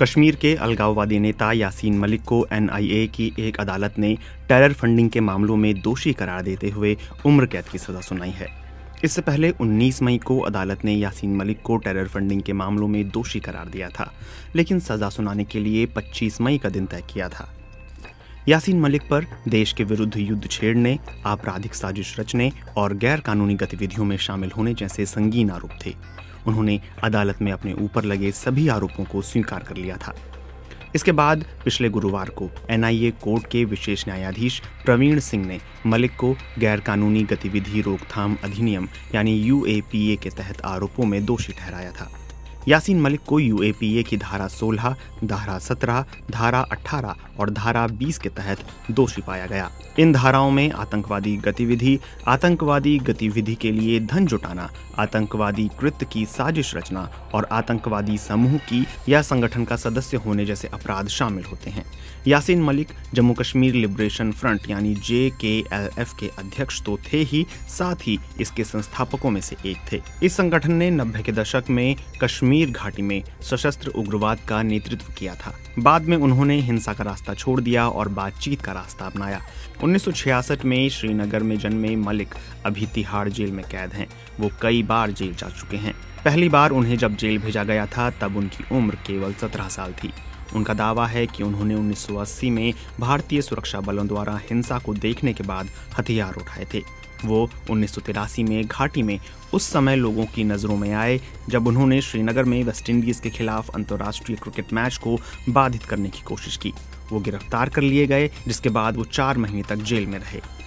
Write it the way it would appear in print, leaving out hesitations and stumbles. कश्मीर के अलगाववादी नेता यासीन मलिक को एनआईए की एक अदालत ने टेरर फंडिंग के मामलों में दोषी करार देते हुए उम्र कैद की सजा सुनाई है। इससे पहले 19 मई को अदालत ने यासीन मलिक को टेरर फंडिंग के मामलों में दोषी करार दिया था, लेकिन सजा सुनाने के लिए 25 मई का दिन तय किया था। यासीन मलिक पर देश के विरुद्ध युद्ध छेड़ने, आपराधिक साजिश रचने और गैर कानूनी गतिविधियों में शामिल होने जैसे संगीन आरोप थे। उन्होंने अदालत में अपने ऊपर लगे सभी आरोपों को स्वीकार कर लिया था। इसके बाद पिछले गुरुवार को एनआईए कोर्ट के विशेष न्यायाधीश प्रवीण सिंह ने मलिक को गैरकानूनी गतिविधि रोकथाम अधिनियम यानी यूएपीए के तहत आरोपों में दोषी ठहराया था। यासीन मलिक को यूएपीए की धारा 16, धारा 17, धारा 18 और धारा 20 के तहत दोषी पाया गया। इन धाराओं में आतंकवादी गतिविधि के लिए धन जुटाना, आतंकवादी कृत्य की साजिश रचना और आतंकवादी समूह की या संगठन का सदस्य होने जैसे अपराध शामिल होते हैं। यासीन मलिक जम्मू कश्मीर लिबरेशन फ्रंट यानी जेकेएलएफ के अध्यक्ष तो थे ही, साथ ही इसके संस्थापकों में से एक थे। इस संगठन ने 90 के दशक में कश्मीर घाटी में सशस्त्र उग्रवाद का नेतृत्व किया था। बाद में उन्होंने हिंसा का रास्ता छोड़ दिया और बातचीत का रास्ता अपनाया। 1966 में श्रीनगर में जन्मे मलिक अभी तिहाड़ जेल में कैद हैं। वो कई बार जेल जा चुके हैं। पहली बार उन्हें जब जेल भेजा गया था तब उनकी उम्र केवल 17 साल थी। उनका दावा है कि उन्होंने 1980 में भारतीय सुरक्षा बलों द्वारा हिंसा को देखने के बाद हथियार उठाए थे। वो 1983 में घाटी में उस समय लोगों की नज़रों में आए जब उन्होंने श्रीनगर में वेस्टइंडीज के खिलाफ अंतर्राष्ट्रीय क्रिकेट मैच को बाधित करने की कोशिश की। वो गिरफ्तार कर लिए गए, जिसके बाद वो 4 महीने तक जेल में रहे।